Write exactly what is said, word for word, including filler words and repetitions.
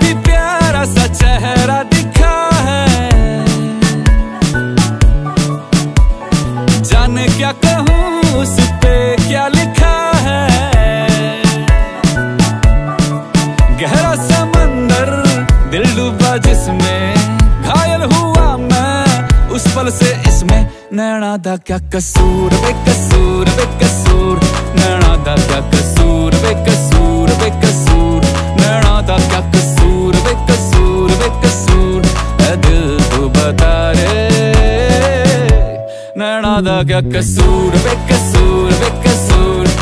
भी प्यारा सा चेहरा दिखा है, जाने क्या कहूँ उस पे क्या लिखा है। गहरा समंदर दिल डूबा जिसमें, घायल हुआ मैं उस पल से इसमें। नैना दा क्या कसूर बे कसूर बे कसूर, नैना दा क्या कसूर बे कसूर बे कसूर, नैना दा क्या कसूर बे कसूर बे कसूर, ऐ दिल तू बता रे। नैना दा क्या कसूर बे